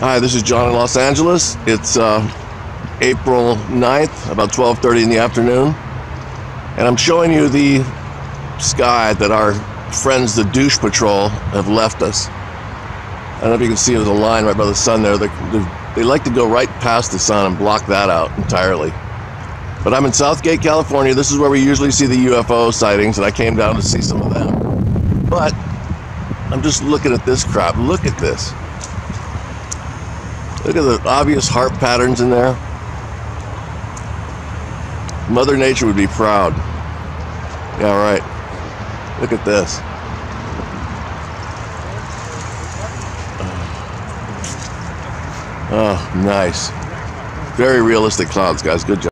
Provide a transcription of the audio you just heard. Hi, this is John in Los Angeles. It's April 9th, about 12:30 in the afternoon. And I'm showing you the sky that our friends, the Douche Patrol, have left us. I don't know if you can see there's a line right by the sun there. They like to go right past the sun and block that out entirely. But I'm in Southgate, California. This is where we usually see the UFO sightings, and I came down to see some of them. But I'm just looking at this crap. Look at this. Look at the obvious heart patterns in there. Mother Nature would be proud. Yeah, right. Look at this. Oh, nice. Very realistic clouds, guys. Good job.